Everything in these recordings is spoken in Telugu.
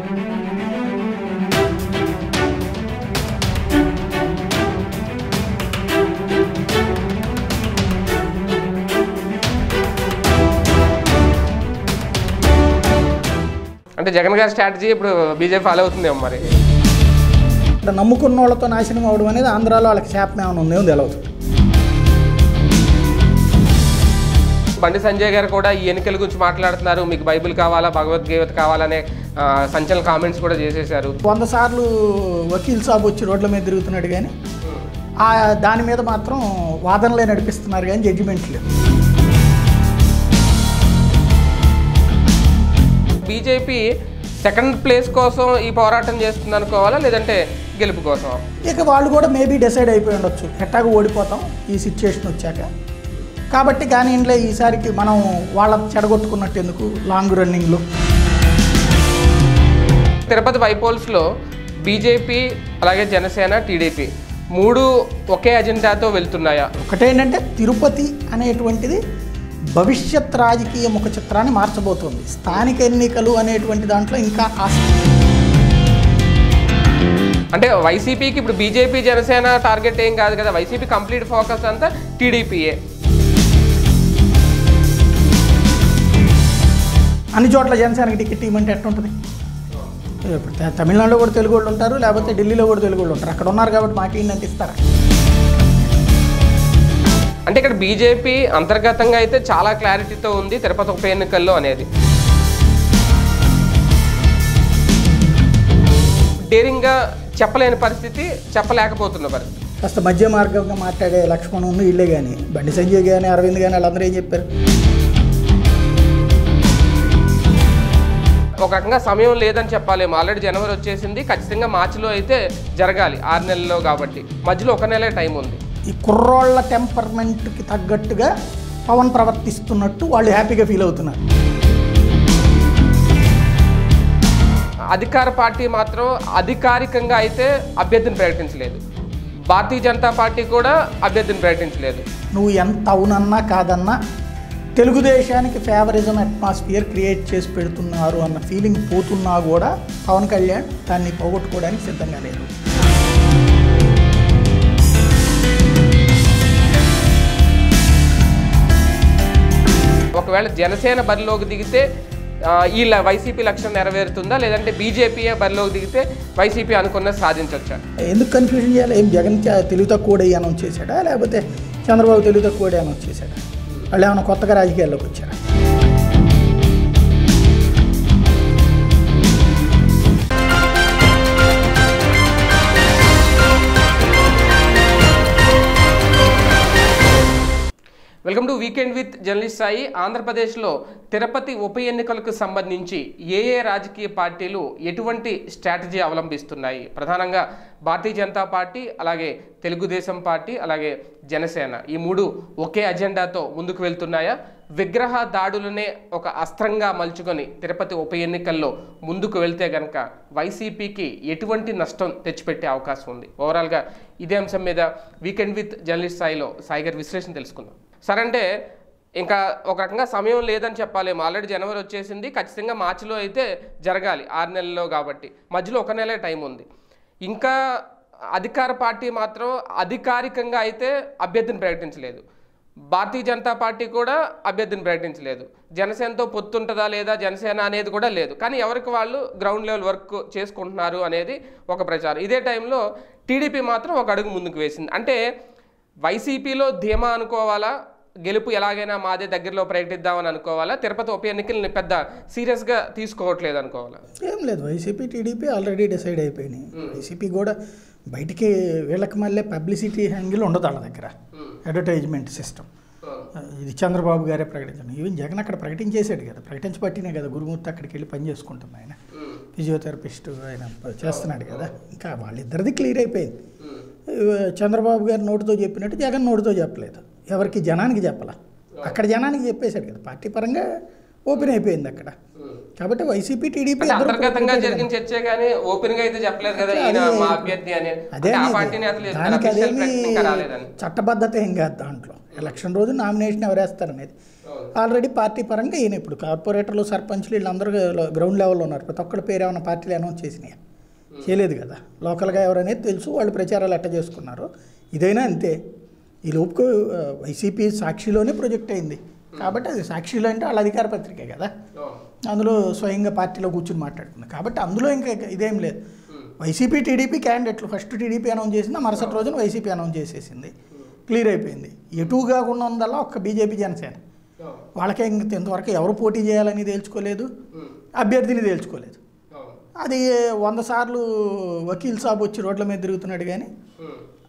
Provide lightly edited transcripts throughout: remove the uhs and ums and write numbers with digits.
అంటే జగన్ గారి స్ట్రాటజీ ఇప్పుడు బీజేపీ ఫాలో అవుతుందేమో మరి. నమ్ముకున్న వాళ్ళతో నాశనం అవడం అనేది ఆంధ్రాలో వాళ్ళకి శాపం ఏమైనా ఉందేమో తెలియదు. బండి సంజయ్ గారు కూడా ఈ ఎన్నికల గురించి మాట్లాడుతున్నారు, మీకు బైబిల్ కావాలా భగవద్గీత కావాలనే సంచలన కామెంట్స్ కూడా చేసేశారు. 100 సార్లు వకీల్ సాబ్ వచ్చి రోడ్ల మీద తిరుగుతున్నాడు కానీ దాని మీద మాత్రం వాదనలే నడిపిస్తున్నారు కానీ జడ్జిమెంట్ లేదు. బీజేపీ సెకండ్ ప్లేస్ కోసం ఈ పోరాటం చేస్తుంది అనుకోవాలా, లేదంటే గెలుపు కోసం? ఇక వాళ్ళు కూడా మేబీ డిసైడ్ అయిపోయి ఉండొచ్చు, ఎట్టాగా ఓడిపోతాం ఈ సిచ్యువేషన్ వచ్చాక కాబట్టి, కానీ ఇంట్లో ఈసారికి మనం వాళ్ళ చెడగొట్టుకున్నట్టు ఎందుకు లాంగ్ రన్నింగ్లో. తిరుపతి బైపోల్స్లో బీజేపీ అలాగే జనసేన టీడీపీ మూడు ఒకే అజెండాతో వెళ్తున్నాయా? ఒకటేంటంటే తిరుపతి అనేటువంటిది భవిష్యత్ రాజకీయ ముఖ చిత్రాన్ని మార్చబోతోంది. స్థానిక ఎన్నికలు అనేటువంటి దాంట్లో ఇంకా అంటే వైసీపీకి ఇప్పుడు బీజేపీ జనసేన టార్గెట్ ఏం కాదు కదా, వైసీపీ కంప్లీట్ ఫోకస్ అంతా టీడీపీయే. అన్ని చోట్ల జనసేనకి టికెట్ ఇవ్వమంటే ఎట్టుంటుంది? ఇప్పుడు తమిళనాడులో కూడా తెలుగు వాళ్ళు ఉంటారు, లేకపోతే ఢిల్లీలో కూడా తెలుగు వాళ్ళు ఉంటారు, అక్కడ ఉన్నారు కాబట్టి మాకేంటంటే ఇస్తారా అంటే. ఇక్కడ బీజేపీ అంతర్గతంగా అయితే చాలా క్లారిటీతో ఉంది తిరుపతి ఉప ఎన్నికల్లో అనేది. డేరింగ్గా చెప్పలేని పరిస్థితి, చెప్పలేకపోతున్న పరిస్థితి. కాస్త మధ్య మార్గంగా మాట్లాడే లక్ష్మణుని ఇల్లే కానీ బండి సంజయ్ కానీ అరవింద్ కానీ వాళ్ళందరూ ఏం చెప్పారు? ఒక రకంగా సమయం లేదని చెప్పాలేమో. ఆల్రెడీ జనవరి వచ్చేసింది, ఖచ్చితంగా మార్చిలో అయితే జరగాలి, 6 నెలల్లో కాబట్టి మధ్యలో 1 నెలే టైం ఉంది. ఈ కుర్రోళ్ళ టెంపర్మెంట్కి తగ్గట్టుగా పవన్ ప్రవర్తిస్తున్నట్టు వాళ్ళు హ్యాపీగా ఫీల్ అవుతున్నారు. అధికార పార్టీ మాత్రం అధికారికంగా అయితే అభ్యర్థిని ప్రకటించలేదు, భారతీయ జనతా పార్టీ కూడా అభ్యర్థిని ప్రకటించలేదు. నువ్వు ఎంత అవునన్నా కాదన్నా తెలుగుదేశానికి ఫేవరిజం అట్మాస్ఫియర్ క్రియేట్ చేసి పెడుతున్నారు అన్న ఫీలింగ్ పోతున్నా కూడా పవన్ కళ్యాణ్ దాన్ని పోగొట్టుకోవడానికి సిద్ధంగా లేదు. ఒకవేళ జనసేన బరిలోకి దిగితే ఈ వైసీపీ లక్ష్యం నెరవేరుతుందా, లేదంటే బీజేపీయే బరిలోకి దిగితే వైసీపీ అనుకున్నది సాధించవచ్చా? ఎందుకు కన్ఫ్యూజన్ చేయాలి? ఏం జగన్ తెలుగు తక్కువ అనౌన్స్ చేశాడా, లేకపోతే చంద్రబాబు తెలుగు తక్కువ అనౌన్స్ చేశాడా, వాళ్ళు ఏమైనా కొత్తగా రాజకీయాల్లోకి వచ్చారా? Welcome to weekend with journalist Sai. ఆంధ్రప్రదేశ్లో తిరుపతి ఉప ఎన్నికలకు సంబంధించి ఏ ఏ రాజకీయ పార్టీలు ఎటువంటి స్ట్రాటజీ అవలంబిస్తున్నాయి, ప్రధానంగా భారతీయ జనతా పార్టీ అలాగే తెలుగుదేశం పార్టీ అలాగే జనసేన ఈ మూడు ఒకే అజెండాతో ముందుకు వెళ్తున్నాయా, విగ్రహ దాడులనే ఒక అస్త్రంగా మలుచుకొని తిరుపతి ఉప ఎన్నికల్లో ముందుకు వెళ్తే గనక వైసీపీకి ఎటువంటి నష్టం తెచ్చిపెట్టే అవకాశం ఉంది? ఓవరాల్గా ఇదే అంశం మీద వీకెండ్ విత్ జర్నలిస్ట్ సాయిలో సాయి గారి విశ్లేషణ తెలుసుకుందాం. సరే, అంటే ఇంకా ఒక రకంగా సమయం లేదని చెప్పాలేమో. ఆల్రెడీ జనవరి వచ్చేసింది, ఖచ్చితంగా మార్చిలో అయితే జరగాలి, 6 నెలల్లో కాబట్టి మధ్యలో 1 నెలే టైం ఉంది. ఇంకా అధికార పార్టీ మాత్రం అధికారికంగా అయితే అభ్యర్థిని ప్రకటించలేదు, భారతీయ జనతా పార్టీ కూడా అభ్యర్థిని ప్రకటించలేదు, జనసేనతో పొత్తుంటుందా లేదా జనసేన అనేది కూడా లేదు. కానీ ఎవరికి వాళ్ళు గ్రౌండ్ లెవెల్ వర్క్ చేసుకుంటున్నారు అనేది ఒక ప్రచారం. ఇదే టైంలో టీడీపీ మాత్రం ఒక అడుగు ముందుకు వేసింది. అంటే వైసీపీలో ధీమా అనుకోవాలా, గెలుపు ఎలాగైనా మాదే దగ్గరలో ప్రకటిద్దామని అనుకోవాలా, తిరుపతి ఉప ఎన్నికల్ని పెద్ద సీరియస్గా తీసుకోవట్లేదు అనుకోవాలా? ఏం లేదు, వైసీపీ టీడీపీ ఆల్రెడీ డిసైడ్ అయిపోయినాయి. వైసీపీ కూడా బయటికి వీళ్ళకి మళ్ళీ పబ్లిసిటీ హ్యాంగిల్ ఉండదు వాళ్ళ దగ్గర, అడ్వర్టైజ్మెంట్ సిస్టమ్. ఇది చంద్రబాబు గారే ప్రకటించండి, ఈవెన్ జగన్ అక్కడ ప్రకటించేశాడు కదా, ప్రకటించి పట్టినే కదా గురుమూర్తి అక్కడికి వెళ్ళి పని చేసుకుంటుంది, ఆయన ఫిజియోథెరపిస్ట్ ఆయన చేస్తున్నాడు కదా. ఇంకా వాళ్ళిద్దరిది క్లియర్ అయిపోయింది, చంద్రబాబు గారు నోటితో చెప్పినట్టు జగన్ నోటితో చెప్పలేదు, ఎవరికి జనానికి చెప్పాల. అక్కడ జనానికి చెప్పేశాడు కదా, పార్టీ పరంగా ఓపెన్ అయిపోయింది అక్కడ. కాబట్టి వైసీపీ టీడీపీ అంతర్గతంగా జరిగిన చర్చే కానీ ఓపెన్ గా అయితే చెప్పలేదు కదా ఈయన మా అభ్యర్థి అని. ఆ పార్టీ నేతలు చట్టబద్ధత ఏం కాదు దాంట్లో. ఎలక్షన్ రోజు నామినేషన్ ఎవరేస్తారు అనేది ఆల్రెడీ పార్టీ పరంగా ఈయన ఇప్పుడు కార్పొరేటర్లు సర్పంచ్లు వీళ్ళందరూ గ్రౌండ్ లెవెల్లో ఉన్నారు. ప్రతి ఒక్కరి పేరు ఏమైనా పార్టీలు అనౌన్స్ చేసినాయి చేయలేదు కదా. లోకల్గా ఎవరనేది తెలుసు, వాళ్ళు ప్రచారాలు ఎట్ట చేసుకున్నారు. ఇదైనా అంతే. ఈ లోపు వైసీపీ సాక్షిలోనే ప్రొజెక్ట్ అయింది కాబట్టి అది సాక్షిలో అంటే వాళ్ళ అధికార పత్రికే కదా, అందులో స్వయంగా పార్టీలో కూర్చుని మాట్లాడుతుంది కాబట్టి అందులో ఇంకా ఇదేం లేదు. వైసీపీ టీడీపీ క్యాండిడేట్లు ఫస్ట్ టీడీపీ అనౌన్స్ చేసింది, మరుసటి రోజున వైసీపీ అనౌన్స్ చేసేసింది, క్లియర్ అయిపోయింది. ఎటుగా ఉన్న ఉందల్లా ఒక్క బీజేపీ జనసేన వాళ్ళకే. ఇంతవరకు ఎవరు పోటీ చేయాలని తేల్చుకోలేదు, అభ్యర్థిని తేల్చుకోలేదు. అది 100 సార్లు వకీల్ సాబ్ వచ్చి రోడ్ల మీద తిరుగుతున్నాడు కానీ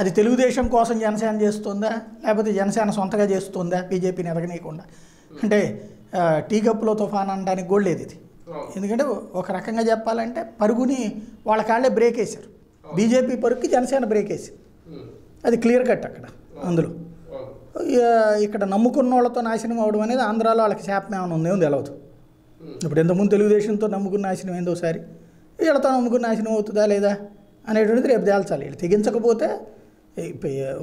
అది తెలుగుదేశం కోసం జనసేన చేస్తుందా లేకపోతే జనసేన సొంతగా చేస్తుందా బీజేపీని ఎదగనీయకుండా? అంటే టీ కప్పులో తుఫాన్ అనడానికి కూడా లేదు ఇది. ఎందుకంటే ఒక రకంగా చెప్పాలంటే పరుగుని వాళ్ళ కాళ్ళే బ్రేక్ వేశారు, బీజేపీ పరుగుకి జనసేన బ్రేక్ వేసింది. అది క్లియర్ కట్ అక్కడ. అందులో ఇక్కడ నమ్ముకున్న వాళ్ళతో నాశనం అవడం అనేది ఆంధ్రాలో వాళ్ళకి శాపం ఏమైనా ఉందే ఉంది తెలవదు. ఇప్పుడు ఇంతకుముందు తెలుగుదేశంతో నమ్ముకున్న నాశనం ఏందో ఒకసారి వీళ్ళతో నమ్ముకున్న నాశనం అవుతుందా లేదా అనేటువంటిది రేపు తేల్చాలి. వీళ్ళు తెగించకపోతే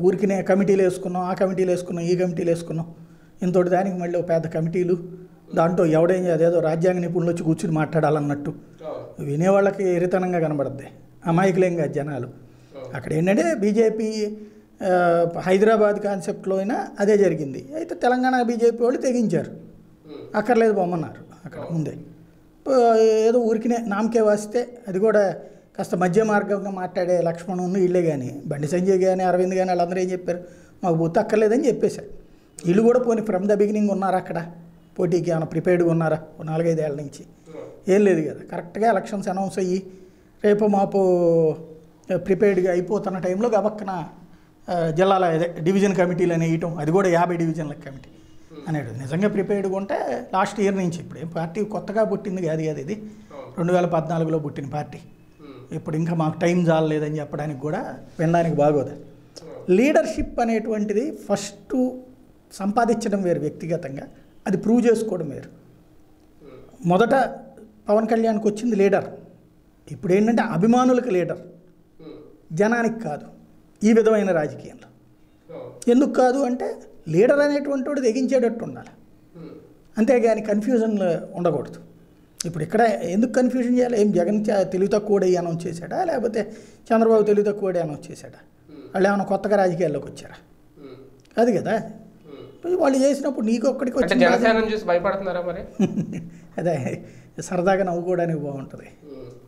ఊరికినే కమిటీలు వేసుకున్నాం, ఆ కమిటీలు వేసుకున్నాం, ఈ కమిటీలు వేసుకున్నాం, ఇంతటి దానికి మళ్ళీ పెద్ద కమిటీలు, దాంట్లో ఎవడేం అదేదో రాజ్యాంగ నిపుణులు వచ్చి కూర్చుని మాట్లాడాలన్నట్టు వినేవాళ్ళకి ఎరితనంగా కనబడద్ది. అమాయకులేం కాదు జనాలు. అక్కడ ఏంటంటే బీజేపీ హైదరాబాద్ కాన్సెప్ట్లో అయినా అదే జరిగింది. అయితే తెలంగాణ బీజేపీ వాళ్ళు తెగించారు, అక్కర్లేదు బొమ్మన్నారు. అక్కడ ముందే ఏదో ఊరికినే నామకే వాస్తే అది కూడా కాస్త మధ్య మార్గంగా మాట్లాడే లక్ష్మణుని వీళ్ళే కానీ బండి సంజయ్ కానీ అరవింద్ కానీ వాళ్ళందరూ ఏం చెప్పారు, మాకు బూత్ అక్కర్లేదని చెప్పేశారు. వీళ్ళు కూడా పోనీ ఫ్రమ్ ద బిగినింగ్ ఉన్నారా అక్కడ పోటీకి? ఏమైనా ప్రిపేర్డ్గా ఉన్నారా 4-5 ఏళ్ళ నుంచి? ఏం లేదు కదా. కరెక్ట్గా ఎలక్షన్స్ అనౌన్స్ అయ్యి రేపు మాపు ప్రిపేర్డ్గా అయిపోతున్న టైంలో గబక్కన జిల్లాల డివిజన్ కమిటీలు అని వేయటం, అది కూడా 50 డివిజన్ల కమిటీ అనేది. నిజంగా ప్రిపేర్డ్గా ఉంటే లాస్ట్ ఇయర్ నుంచి, ఇప్పుడు ఏం పార్టీ కొత్తగా పుట్టింది కాదు కదా ఇది, 2014లో పుట్టిన పార్టీ, ఇప్పుడు ఇంకా మాకు టైం చాలలేదని చెప్పడానికి కూడా వినడానికి బాగోదు. లీడర్షిప్ అనేటువంటిది ఫస్ట్ సంపాదించడం వేరు వ్యక్తిగతంగా, అది ప్రూవ్ చేసుకోవడం వేరు. మొదట పవన్ కళ్యాణ్కి వచ్చింది లీడర్, ఇప్పుడు ఏంటంటే అభిమానులకు లీడర్, జనానికి కాదు ఈ విధమైన రాజకీయంలో. ఎందుకు కాదు అంటే లీడర్ అనేటువంటి వాడు తెగించేటట్టు ఉండాలి, అంతేగాని కన్ఫ్యూజన్లో ఉండకూడదు. ఇప్పుడు ఇక్కడ ఎందుకు కన్ఫ్యూజన్ చేయాలి? ఏం జగన్ తెలివి తక్కువడే అనౌన్స్ చేశాడా లేకపోతే చంద్రబాబు తెలివి తక్కువడే అనౌన్స్ చేశాడా? వాళ్ళు ఏమైనా కొత్తగా రాజకీయాల్లోకి వచ్చారా? అది కదా వాళ్ళు చేసినప్పుడు నీకొక్కడికి వచ్చి భయపడుతున్నారా మరి? అదే సరదాగా నవ్వుకోవడానికి బాగుంటుంది.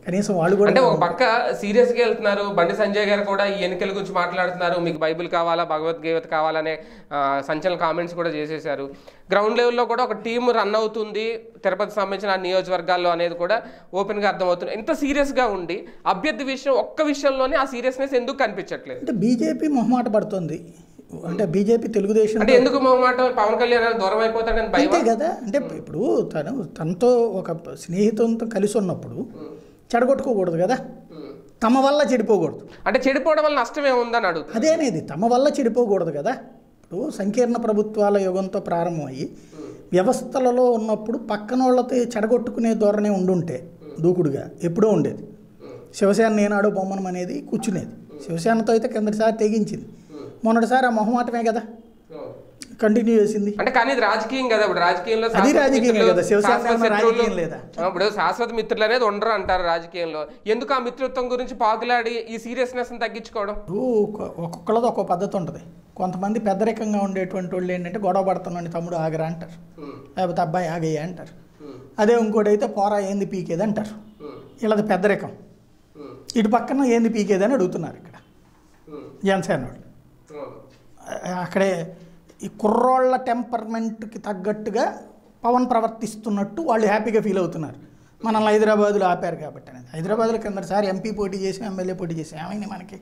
కనీసం వాళ్ళు కూడా అంటే ఒక పక్క సీరియస్గా వెళ్తున్నారు. బండి సంజయ్ గారు కూడా ఈ ఎన్నికల గురించి మాట్లాడుతున్నారు, మీకు బైబిల్ కావాలా భగవద్గీత కావాలనే సంచలన కామెంట్స్ కూడా చేసేశారు. గ్రౌండ్ లెవెల్లో కూడా ఒక టీం రన్ అవుతుంది తిరుపతికి సంబంధించిన నియోజకవర్గాల్లో అనేది కూడా ఓపెన్గా అర్థమవుతుంది. ఎంత సీరియస్గా ఉండి అభ్యర్థి విషయం ఒక్క విషయంలోనే ఆ సీరియస్నెస్ ఎందుకు కనిపించట్లేదు? అంటే బీజేపీ మొహమాట పడుతుంది. అంటే బీజేపీ తెలుగుదేశం అంటే ఎందుకు మొహమాటం? పవన్ కళ్యాణ్ దూరం అయిపోతాడని భయమే కదా. అంటే ఇప్పుడు తనతో ఒక స్నేహితులతో కలిసి ఉన్నప్పుడు చెడగొట్టుకోకూడదు కదా, తమ వల్ల చెడిపోకూడదు. అంటే చెడిపోవడం వల్ల నష్టమే ఉందని అడుగుతుంది. అదే అనేది తమ వల్ల చెడిపోకూడదు కదా. ఇప్పుడు సంకీర్ణ ప్రభుత్వాల యుగంతో ప్రారంభమయ్యి వ్యవస్థలలో ఉన్నప్పుడు పక్కన వాళ్ళతో చెడగొట్టుకునే ధోరణే ఉండుంటే దూకుడుగా ఎప్పుడో ఉండేది. శివసేన నేనాడో బొమ్మనం అనేది కూర్చునేది. శివసేనతో అయితే కిందటిసారి తెగించింది, మొన్నటిసారి ఆ మొహమాటమే కదా కంటిన్యూ చేసింది. అంటే కానీ రాజకీయం కదా, ఇప్పుడు రాజకీయంలో అది రాజకీయమే కదా. శివసేన రాజకీయం లేదా? ఇప్పుడు శాశ్వత మిత్రులు అనేది ఉండరు అంటారు రాజకీయంలో. ఎందుకు ఆ మిత్రత్వం గురించి పాకులాడి ఈ సీరియస్నెస్ తగ్గించుకోవడం? ఒక్కొక్కళ్ళది ఒక్కో పద్ధతి ఉంటుంది. కొంతమంది పెద్దరికంగా ఉండేటువంటి వాళ్ళు ఏంటంటే గొడవ పడుతున్నాండి తమ్ముడు ఆగరా అంటారు, లేకపోతే అబ్బాయి ఆగయ్యా అంటారు. అదే ఇంకోటి అయితే పోరా ఏంది పీకేది అంటారు. వీళ్ళది పెద్దరికం. ఇటు పక్కన ఏంది పీకేది అని అడుగుతున్నారు ఇక్కడ జనసేన వాళ్ళు. అక్కడే ఈ కుర్రోళ్ళ టెంపర్మెంట్కి తగ్గట్టుగా పవన్ ప్రవర్తిస్తున్నట్టు వాళ్ళు హ్యాపీగా ఫీల్ అవుతున్నారు. మనం హైదరాబాద్లో ఆపారు కాబట్టి అనేది. హైదరాబాద్లో కిందసారి ఎంపీ పోటీ చేసి ఎమ్మెల్యే పోటీ చేసి ఏమైంది మనకి,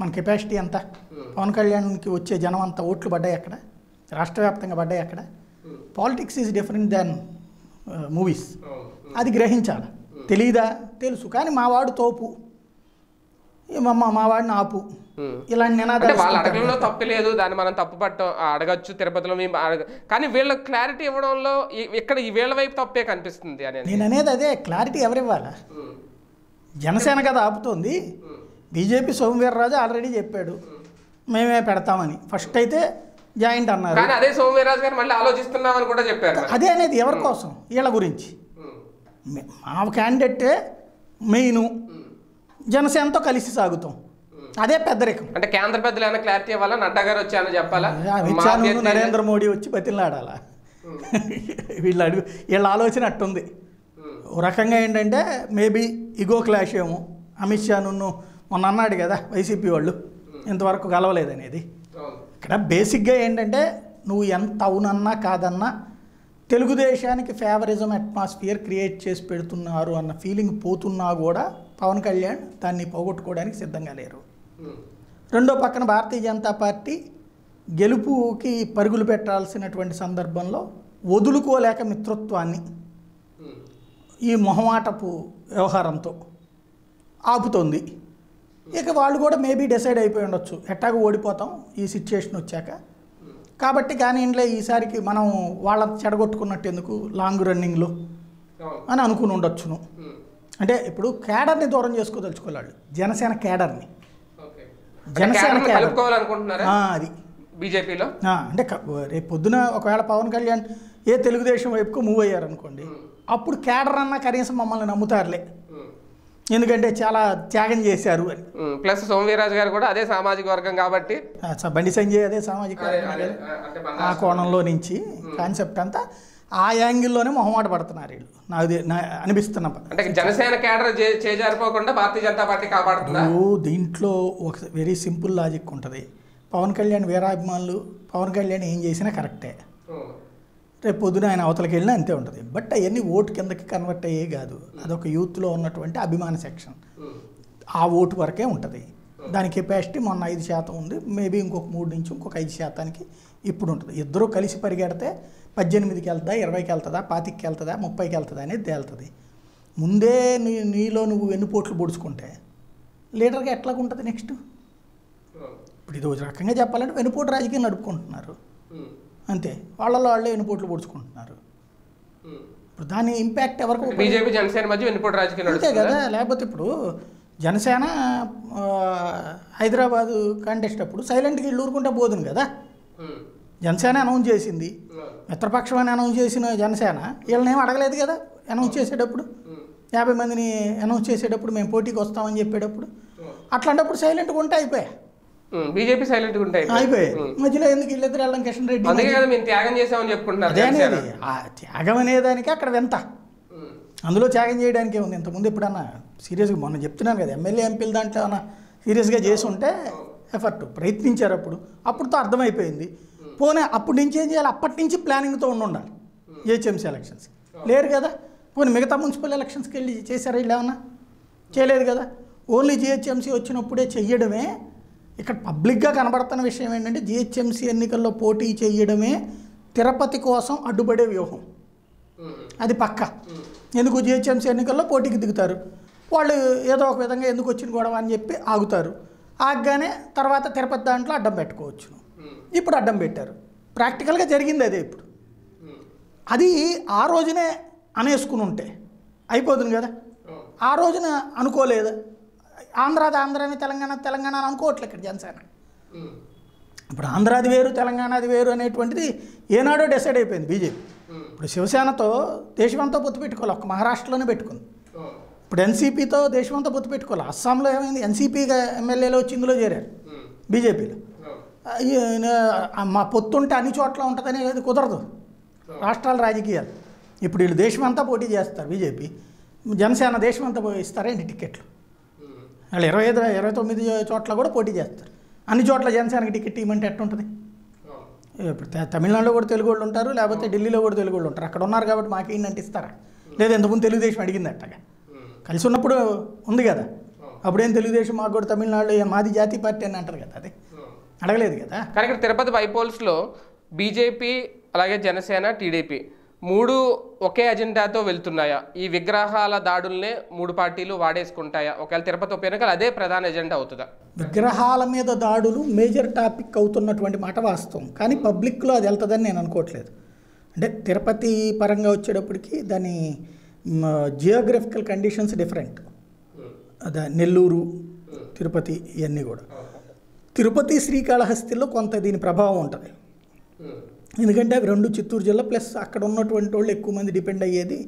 మన కెపాసిటీ అంతా పవన్ కళ్యాణ్కి వచ్చే జనం అంతా ఓట్లు పడ్డాయి అక్కడ, రాష్ట్ర వ్యాప్తంగా పడ్డాయి అక్కడ. Politics is different than movies, అది గ్రహించాలి. తెలీదా? తెలుసు, కానీ మావాడు తోపు, మావాడిని ఆపు, ఇలాంటి నినాదాలు. వాళ్ళు అడగడంలో తప్పలేదు, దాన్ని మనం తప్పు పట్టం అడగచ్చు తిరుపతిలో మేము, కానీ వీళ్ళ క్లారిటీ ఇవ్వడంలో ఇక్కడ ఈ వీళ్ళ వైపు తప్పే కనిపిస్తుంది అని నేను అనేది. అదే క్లారిటీ ఎవరివ్వాలా? జనసేన కదా ఆపుతోంది. బీజేపీ సోమవీర్రాజు ఆల్రెడీ చెప్పాడు మేమే పెడతామని, ఫస్ట్ అయితే జాయింట్ అన్నారు, కానీ అదే సోమవీర్రాజు గారు మళ్ళీ ఆలోచిస్తున్నామని కూడా చెప్పారు. అదే అనేది ఎవరి కోసం? వీళ్ళ గురించి. మా క్యాండిడేటే మెయిన్, జనసేనతో కలిసి సాగుతాం, అదే పెద్దరికం. అంటే కేంద్ర పెద్దలు ఏమైనా క్లారిటీ ఇవ్వాలా? నడ్డా గారు వచ్చి అని చెప్పాలా? నరేంద్ర మోడీ వచ్చి బతిలాడాలా? వీళ్ళు అడుగు వీళ్ళ ఆలోచన అట్టుంది. ఓ రకంగా ఏంటంటే మేబీ ఇగో క్లాష్ ఏమో. అమిత్ షా నున్ను మొన్న అన్నాడు కదా వైసీపీ వాళ్ళు ఇంతవరకు కలవలేదనేది. ఇక్కడ బేసిక్గా ఏంటంటే నువ్వు ఎంత అవునన్నా కాదన్నా తెలుగుదేశానికి ఫేవరిజం అట్మాస్ఫియర్ క్రియేట్ చేసి పెడుతున్నారు అన్న ఫీలింగ్ పోతున్నా కూడా పవన్ కళ్యాణ్ దాన్ని పోగొట్టుకోవడానికి సిద్ధంగా లేరు. రెండో పక్కన భారతీయ జనతా పార్టీ గెలుపుకి పరుగులు పెట్టాల్సినటువంటి సందర్భంలో వదులుకోలేక మిత్రత్వాన్ని ఈ మొహమాటపు వ్యవహారంతో ఆపుతోంది. ఇక వాళ్ళు కూడా మేబీ డిసైడ్ అయిపోయి ఉండొచ్చు, ఎట్టాగా ఓడిపోతాం ఈ సిచ్యుయేషన్ వచ్చాక కాబట్టి, కానీ ఇంట్లో ఈసారికి మనం వాళ్ళ చెడగొట్టుకున్నట్టు ఎందుకు లాంగ్ రన్నింగ్లో అని అనుకుని ఉండొచ్చును. అంటే ఇప్పుడు క్యాడర్ని దూరం చేసుకోదలుచుకోవాలి, జనసేన క్యాడర్ని, జనసేన క్యాడర్ అది బీజేపీలో. అంటే రేపు పొద్దున ఒకవేళ పవన్ కళ్యాణ్ ఏ తెలుగుదేశం వైపుకు మూవ్ అయ్యారనుకోండి, అప్పుడు క్యాడర్ అన్నా కనీసం మమ్మల్ని నమ్ముతారులే, ఎందుకంటే చాలా త్యాగం చేశారు అని. ప్లస్ సోమవీర్రాజు గారు కూడా అదే సామాజిక వర్గం కాబట్టి, బండి సంజయ్ అదే సామాజిక వర్గం, ఆ కోణంలో నుంచి కాన్సెప్ట్ అంతా ఆ యాంగిల్లోనే మొహమాట పడుతున్నారు వీళ్ళు. అనిపిస్తున్న జనసేన క్యాడర్ చేజారిపోకుండా భారతీయ జనతా పార్టీ కాపాడుతున్నారు. దీంట్లో ఒక వెరీ సింపుల్ లాజిక్ ఉంటుంది. పవన్ కళ్యాణ్ వీరాభిమానులు పవన్ కళ్యాణ్ ఏం చేసినా కరెక్టే, రేపు పొద్దున ఆయన అవతలకి వెళ్ళినా అంతే ఉంటుంది. బట్ అవన్నీ ఓటు కిందకి కన్వర్ట్ అయ్యే కాదు, అదొక యూత్లో ఉన్నటువంటి అభిమాన సెక్షన్, ఆ ఓటు వరకే ఉంటుంది. దాని కెపాసిటీ మొన్న 5% ఉంది, మేబీ ఇంకొక 3 నుంచి ఇంకొక 5% ఇప్పుడు ఉంటుంది. ఇద్దరూ కలిసి పరిగెడితే 18కి వెళ్తుందా, 20కి వెళ్తుందా, 25కి వెళ్తుందా, 30కి వెళ్తుందా అనేది తేలుతుంది. ముందే నీలో నువ్వు వెన్నుపోట్లు పొడుచుకుంటే లీడర్గా ఎట్లాగుంటుంది నెక్స్ట్? ఇప్పుడు ఇది రోజు రకంగా చెప్పాలంటే వెన్నుపోటు రాజకీయం నడుపుకుంటున్నారు అంతే, వాళ్ళలో వాళ్ళే వెన్నుపోట్లు పొడుచుకుంటున్నారు. ఇప్పుడు దాని ఇంపాక్ట్ ఎవరికి? బీజేపీ జనసేన మధ్య వెన్నుపోటు రాజకీయం అంతే కదా. లేకపోతే ఇప్పుడు జనసేన హైదరాబాదు కాంటెస్ట్ అప్పుడు సైలెంట్గా ఇళ్ళు ఊరుకుంటే పోదును కదా. జనసేన అనౌన్స్ చేసింది, మిత్రపక్షం అని అనౌన్స్ చేసిన జనసేన వీళ్ళనేం అడగలేదు కదా. అనౌన్స్ చేసేటప్పుడు 50 మందిని అనౌన్స్ చేసేటప్పుడు మేము పోటీకి వస్తామని చెప్పేటప్పుడు, అట్లాంటప్పుడు సైలెంట్గా ఉంటే అయిపోయా, బీజేపీ సైలెంట్గా ఉంటే అయిపోయాయి. మధ్యలో ఎందుకు వీళ్ళిద్దరు వెళ్ళడం? కిషన్ రెడ్డి త్యాగం చేసామని చెప్పుకుంటున్నారు. త్యాగం అనేదానికి అక్కడ వింత, అందులో త్యాగం చేయడానికి ఏముంది? ఇంతకుముందు ఎప్పుడన్నా సీరియస్గా మొన్న చెప్తున్నాను కదా ఎమ్మెల్యే ఎంపీలు దాంట్లో ఏమన్నా సీరియస్గా చేసి ఉంటే ఎఫర్ట్ ప్రయత్నించారు అప్పుడు, అప్పుడుతో అర్థమైపోయింది. పోనీ అప్పటి నుంచి ఏం చేయాలి? అప్పటి నుంచి ప్లానింగ్తో ఉండాలి జిహెచ్ఎంసీ ఎలక్షన్స్. లేరు కదా. పోనీ మిగతా మున్సిపల్ ఎలక్షన్స్కి వెళ్ళి చేశారా వీళ్ళు? ఏమన్నా చేయలేదు కదా. ఓన్లీ జిహెచ్ఎంసీ వచ్చినప్పుడే చెయ్యడమే. ఇక్కడ పబ్లిక్గా కనబడుతున్న విషయం ఏంటంటే జిహెచ్ఎంసీ ఎన్నికల్లో పోటీ చేయడమే తిరుపతి కోసం అడ్డుపడే వ్యూహం, అది పక్క. ఎందుకు? జిహెచ్ఎంసీ ఎన్నికల్లో పోటీకి దిగుతారు వాళ్ళు, ఏదో ఒక విధంగా ఎందుకు వచ్చిన గొడవ అని చెప్పి ఆగుతారు. ఆగగానే తర్వాత తిరుపతి దాంట్లో అడ్డం పెట్టుకోవచ్చు. ఇప్పుడు అడ్డం పెట్టారు, ప్రాక్టికల్గా జరిగింది అదే. ఇప్పుడు అది ఆ రోజునే అనేసుకుని ఉంటే అయిపోతుంది కదా. ఆ రోజున అనుకోలేదు. ఆంధ్రాది ఆంధ్రాని, తెలంగాణ తెలంగాణ అని అనుకోవట్లే ఇక్కడ జనసేన. ఇప్పుడు ఆంధ్రాది వేరు తెలంగాణది వేరు అనేటువంటిది ఏనాడో డిసైడ్ అయిపోయింది బీజేపీ. ఇప్పుడు శివసేనతో దేశమంతా పొత్తు పెట్టుకోవాలి, ఒక్క మహారాష్ట్రలోనే పెట్టుకుంది. ఇప్పుడు ఎన్సీపీతో దేశమంతా పొత్తు పెట్టుకోవాలి, అస్సాంలో ఏమైంది? ఎన్సీపీగా ఎమ్మెల్యేలో వచ్చి ఇందులో చేరారు బీజేపీలో. మా పొత్తు ఉంటే అన్ని చోట్ల ఉంటుందని లేదు, కుదరదు రాష్ట్రాల రాజకీయాలు. ఇప్పుడు వీళ్ళు దేశమంతా పోటీ చేస్తారు బీజేపీ, జనసేన దేశమంతా ఇస్తారేంటి టికెట్లు? వాళ్ళు 25, 29 చోట్ల కూడా పోటీ చేస్తారు. అన్ని చోట్ల జనసేనకి టికెట్ ఇవ్వమంటే ఎట్టుంటుంది? ఇప్పుడు తమిళనాడులో కూడా తెలుగు వాళ్ళు ఉంటారు, లేకపోతే ఢిల్లీలో కూడా తెలుగు వాళ్ళు ఉంటారు. అక్కడ ఉన్నారు కాబట్టి మాకేంటి అంటిస్తారా? లేదు ఎంతమంది తెలుగుదేశం అడిగింది అట్టగా కలిసి ఉన్నప్పుడు ఉంది కదా, అప్పుడేం తెలుగుదేశం మాకు కూడా తమిళనాడులో మాది జాతీయ పార్టీ అని అంటారు కదా, అది అడగలేదు కదా. కానీ ఇక్కడ తిరుపతి బైపోల్స్లో బీజేపీ అలాగే జనసేన టీడీపీ మూడు ఒకే అజెండాతో వెళ్తున్నాయా? ఈ విగ్రహాల దాడుల్నే మూడు పార్టీలు వాడేసుకుంటాయా? ఒకవేళ తిరుపతి ఉప ఎన్నికలు అదే ప్రధాన ఎజెండా అవుతుందా? విగ్రహాల మీద దాడులు మేజర్ టాపిక్ అవుతున్నటువంటి మాట వాస్తవం, కానీ పబ్లిక్లో అది వెళ్తుందని నేను అనుకోవట్లేదు. అంటే తిరుపతి పరంగా వచ్చేటప్పటికి దాని జియోగ్రఫికల్ కండిషన్స్ డిఫరెంట్, అదే నెల్లూరు తిరుపతి ఇవన్నీ కూడా. తిరుపతి శ్రీకాళహస్తిలో కొంత దీని ప్రభావం ఉంటుంది, ఎందుకంటే అవి రెండు చిత్తూరు జిల్లా ప్లస్ అక్కడ ఉన్నటువంటి వాళ్ళు ఎక్కువ మంది డిపెండ్ అయ్యేది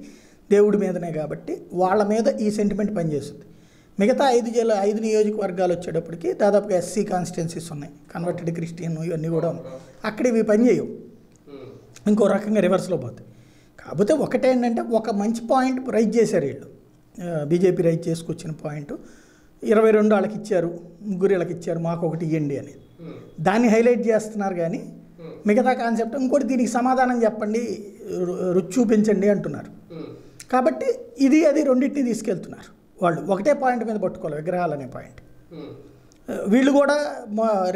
దేవుడి మీదనే కాబట్టి వాళ్ళ మీద ఈ సెంటిమెంట్ పనిచేస్తుంది. మిగతా ఐదు నియోజకవర్గాలు వచ్చేటప్పటికి దాదాపుగా ఎస్సీ కాన్స్టిట్యున్సీస్ ఉన్నాయి, కన్వర్టెడ్ క్రిస్టియన్ ఇవన్నీ కూడా ఉన్నాయి, అక్కడ ఇవి పనిచేయవు, ఇంకో రకంగా రివర్స్లో పోతాయి. కాకపోతే ఒకటేంటంటే ఒక మంచి పాయింట్ రైజ్ చేశారు వీళ్ళు, బీజేపీ రైజ్ చేసుకొచ్చిన పాయింట్ 22 వాళ్ళకి ఇచ్చారు, ముగ్గురు వీళ్ళకి ఇచ్చారు, మాకు ఒకటి ఇవ్వండి అనేది, దాన్ని హైలైట్ చేస్తున్నారు. కానీ మిగతా కాన్సెప్ట్ ఇంకోటి దీనికి సమాధానం చెప్పండి, రుచి చూపించండి అంటున్నారు. కాబట్టి ఇది అది రెండింటిని తీసుకెళ్తున్నారు వాళ్ళు, ఒకటే పాయింట్ మీద పట్టుకోవాలి విగ్రహాలు అనే పాయింట్. వీళ్ళు కూడా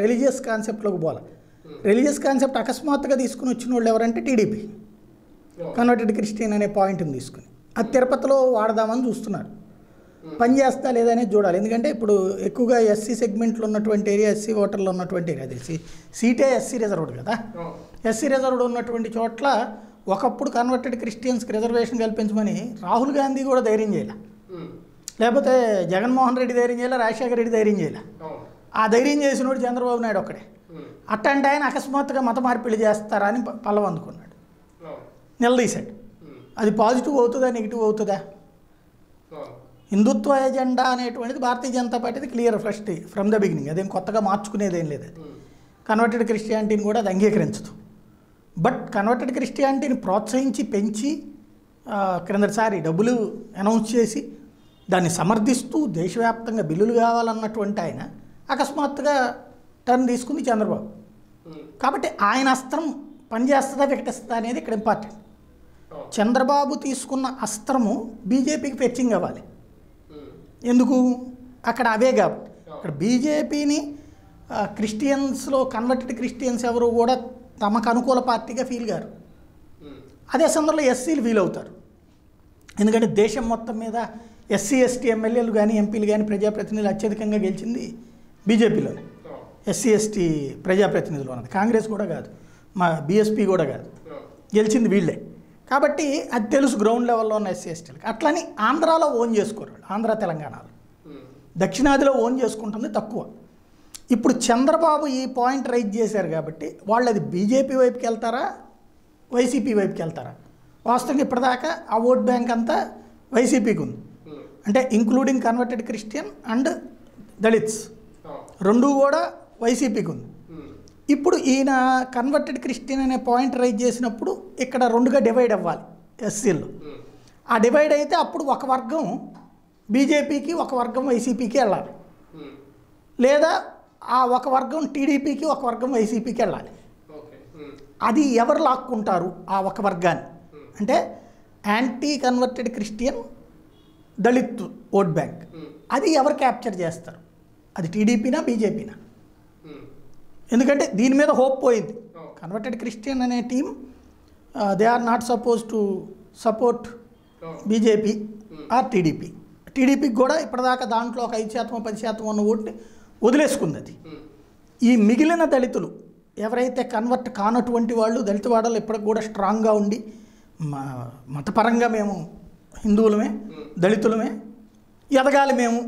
రిలీజియస్ కాన్సెప్ట్లోకి పోవాలి. రిలీజియస్ కాన్సెప్ట్ అకస్మాత్తుగా తీసుకుని వచ్చిన వాళ్ళు ఎవరంటే టీడీపీ, కన్వర్టెడ్ క్రిస్టియన్ అనే పాయింట్ని తీసుకుని అది తిరుపతిలో వాడదామని చూస్తున్నారు. పని చేస్తా లేదనేది చూడాలి, ఎందుకంటే ఇప్పుడు ఎక్కువగా ఎస్సీ సెగ్మెంట్లో ఉన్నటువంటి ఏరియా, ఎస్సీ ఓటర్లు ఉన్నటువంటి ఏరియా, తెలిసి సీటే ఎస్సీ రిజర్వ్డ్ కదా. ఎస్సీ రిజర్వ్డ్ ఉన్నటువంటి చోట్ల ఒకప్పుడు కన్వర్టెడ్ క్రిస్టియన్స్కి రిజర్వేషన్ కల్పించమని రాహుల్ గాంధీ కూడా ధైర్యం చేయాలి, లేకపోతే జగన్మోహన్ రెడ్డి ధైర్యం చేయాలి, రాజశేఖర రెడ్డి ధైర్యం చేయాలి. ఆ ధైర్యం చేసినోడు చంద్రబాబు నాయుడు ఒక్కడే. అట్లాంటి ఆయన అకస్మాత్తుగా మత మార్పిడి చేస్తారా అని పల్లం అందుకున్నాడు, నిలదీశాడు. అది పాజిటివ్ అవుతుందా నెగిటివ్ అవుతుందా? హిందుత్వ ఎజెండా అనేటువంటిది భారతీయ జనతా పార్టీది clear first from the beginning, అదేం కొత్తగా మార్చుకునేది ఏం లేదు. అది కన్వర్టెడ్ క్రిస్టియానిటీని కూడా అది అంగీకరించదు. బట్ కన్వర్టెడ్ క్రిస్టియానిటీని ప్రోత్సహించి పెంచి క్రిందటిసారి డబ్బులు అనౌన్స్ చేసి దాన్ని సమర్థిస్తూ దేశవ్యాప్తంగా బిల్లులు కావాలన్నటువంటి ఆయన అకస్మాత్తుగా టర్న్ తీసుకుంది చంద్రబాబు. కాబట్టి ఆయన అస్త్రం పనిచేస్తుందా వికటిస్తుందా అనేది ఇక్కడ ఇంపార్టెంట్. చంద్రబాబు తీసుకున్న అస్త్రము బీజేపీకి ఫెచ్చింగ్ అవ్వాలి, ఎందుకు అక్కడ అవే కాబట్టి. అక్కడ బీజేపీని క్రిస్టియన్స్లో కన్వర్టెడ్ క్రిస్టియన్స్ ఎవరు కూడా తమకు అనుకూల పార్టీగా ఫీల్ కారు, అదే సందర్భంలో ఎస్సీలు ఫీల్ అవుతారు. ఎందుకంటే దేశం మొత్తం మీద ఎస్సీ ఎస్టీ ఎమ్మెల్యేలు కానీ ఎంపీలు కానీ ప్రజాప్రతినిధులు అత్యధికంగా గెలిచింది బీజేపీలోనే, ఎస్సీ ఎస్టీ ప్రజాప్రతినిధులు అన్నది కాంగ్రెస్ కూడా కాదు, మా బీఎస్పీ కూడా కాదు, గెలిచింది వీళ్ళే. కాబట్టి అది తెలుసు గ్రౌండ్ లెవెల్లో ఉన్న ఎస్సీ ఎస్టీలకు. అట్లని ఆంధ్రాలో ఓన్ చేసుకోరు, ఆంధ్ర తెలంగాణలో దక్షిణాదిలో ఓన్ చేసుకుంటుంది తక్కువ. ఇప్పుడు చంద్రబాబు ఈ పాయింట్ రైజ్ చేశారు కాబట్టి వాళ్ళు అది బీజేపీ వైపుకి వెళ్తారా వైసీపీ వైపుకి వెళ్తారా? వాస్తవంగా ఇప్పటిదాకా ఆ ఓట్ బ్యాంక్ అంతా వైసీపీకి ఉంది, అంటే including converted Christian and Dalits రెండూ కూడా వైసీపీకి ఉంది. ఇప్పుడు ఈయన కన్వర్టెడ్ క్రిస్టియన్ అనే పాయింట్ రైజ్ చేసినప్పుడు ఇక్కడ రెండుగా డివైడ్ అవ్వాలి ఎస్సీల్లో. ఆ డివైడ్ అయితే అప్పుడు ఒక వర్గం బీజేపీకి, ఒక వర్గం వైసీపీకి వెళ్ళాలి, లేదా ఆ ఒక వర్గం టీడీపీకి, ఒక వర్గం వైసీపీకి వెళ్ళాలి. అది ఎవరు లాక్కుంటారు ఆ ఒక వర్గాన్ని అంటే anti converted Christian Dalit vote bank, అది ఎవరు క్యాప్చర్ చేస్తారు? అది టీడీపీనా బీజేపీనా? ఎందుకంటే దీని మీద హోప్ పోయింది. కన్వర్టెడ్ క్రిస్టియన్ అనే team they are not suppose to support BJP or TDP. టీడీపీకి కూడా ఇప్పటిదాకా దాంట్లో ఒక 5% 10% ఉన్న ఓటుని వదిలేసుకుంది అది. ఈ మిగిలిన దళితులు ఎవరైతే కన్వర్ట్ కానటువంటి వాళ్ళు, దళిత వాడలు ఇప్పటికి కూడా స్ట్రాంగ్గా ఉండి మతపరంగా మేము హిందువులమే దళితులమే ఎదగాలి మేము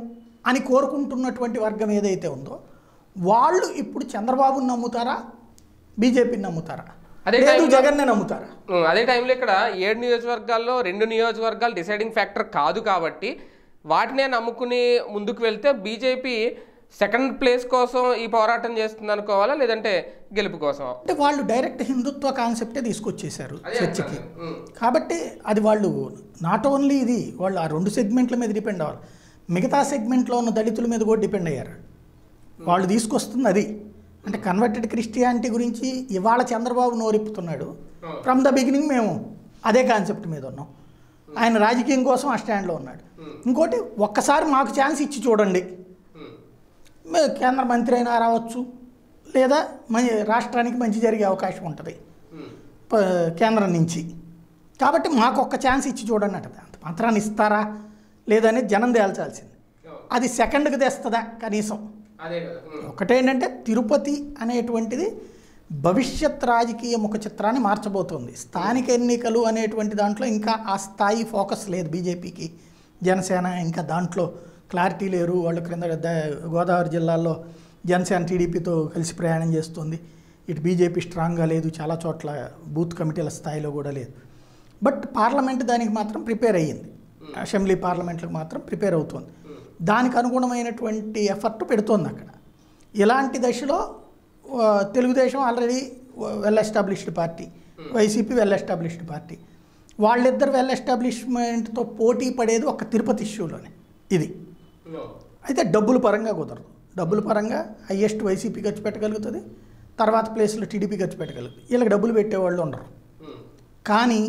అని కోరుకుంటున్నటువంటి వర్గం ఏదైతే ఉందో వాళ్ళు ఇప్పుడు చంద్రబాబుని నమ్ముతారా బీజేపీని నమ్ముతారా? అదే జగన్నే నమ్ముతారా? అదే టైంలో ఇక్కడ 7 నియోజకవర్గాల్లో 2 నియోజకవర్గాలు డిసైడింగ్ ఫ్యాక్టర్ కాదు కాబట్టి వాటినే నమ్ముకుని ముందుకు వెళ్తే బీజేపీ సెకండ్ ప్లేస్ కోసం ఈ పోరాటం చేస్తుంది అనుకోవాలా, లేదంటే గెలుపు కోసం? అంటే వాళ్ళు డైరెక్ట్ హిందుత్వ కాన్సెప్టే తీసుకొచ్చేశారు చర్చకి, కాబట్టి అది వాళ్ళు నాట్ ఓన్లీ ఇది వాళ్ళు ఆ 2 సెగ్మెంట్ల మీద డిపెండ్ అవ్వాలి, మిగతా సెగ్మెంట్లో ఉన్న దళితుల మీద కూడా డిపెండ్ అయ్యారు వాళ్ళు తీసుకొస్తుంది. అది అంటే కన్వర్టెడ్ క్రిస్టియానిటీ గురించి ఇవాళ చంద్రబాబు నోరిప్పుతున్నాడు, ఫ్రమ్ ద బిగినింగ్ మేము అదే కాన్సెప్ట్ మీద ఉన్నాం, ఆయన రాజకీయం కోసం ఆ స్టాండ్లో ఉన్నాడు. ఇంకోటి ఒక్కసారి మాకు ఛాన్స్ ఇచ్చి చూడండి, కేంద్ర మంత్రి అయినా రావచ్చు, లేదా రాష్ట్రానికి మంచి జరిగే అవకాశం ఉంటుంది కేంద్రం నుంచి, కాబట్టి మాకు ఒక్క ఛాన్స్ ఇచ్చి చూడండి అంటది. అంత మాత్రాన్ని ఇస్తారా లేదనేది జనం తేల్చాల్సింది. అది సెకండ్కి తెస్తుందా కనీసం? ఒకటేంటంటే తిరుపతి అనేటువంటిది భవిష్యత్ రాజకీయ ముఖ చిత్రాన్ని మార్చబోతుంది. స్థానిక ఎన్నికలు అనేటువంటి దాంట్లో ఇంకా ఆ స్థాయి ఫోకస్ లేదు బీజేపీకి. జనసేన ఇంకా దాంట్లో క్లారిటీ లేరు వాళ్ళు. క్రింద గోదావరి జిల్లాల్లో జనసేన టీడీపీతో కలిసి ప్రయాణం చేస్తుంది. ఇటు బీజేపీ స్ట్రాంగ్గా లేదు, చాలా చోట్ల బూత్ కమిటీల స్థాయిలో కూడా లేదు. బట్ పార్లమెంట్ దానికి మాత్రం ప్రిపేర్ అయ్యింది, అసెంబ్లీ పార్లమెంట్లకు మాత్రం ప్రిపేర్ అవుతుంది, దానికి అనుగుణమైనటువంటి ఎఫర్ట్ పెడుతోంది అక్కడ. ఇలాంటి దశలో Telugu Desam already well established party, YCP well established party, వాళ్ళిద్దరు వెల్ ఎస్టాబ్లిష్మెంట్తో పోటీ పడేది ఒక తిరుపతి ఇష్యూలోనే. ఇది అయితే డబ్బుల పరంగా కుదరదు. డబ్బుల పరంగా హైయెస్ట్ వైసీపీ ఖర్చు పెట్టగలుగుతుంది, తర్వాత ప్లేస్లో టీడీపీ ఖర్చు పెట్టగలుగుతుంది. వీళ్ళకి డబ్బులు పెట్టేవాళ్ళు ఉండరు. కానీ